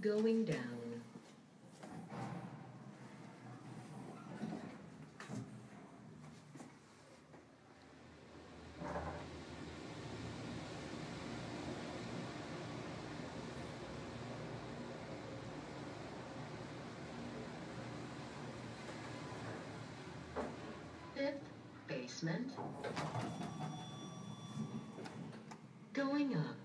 going down. Fifth basement, going up.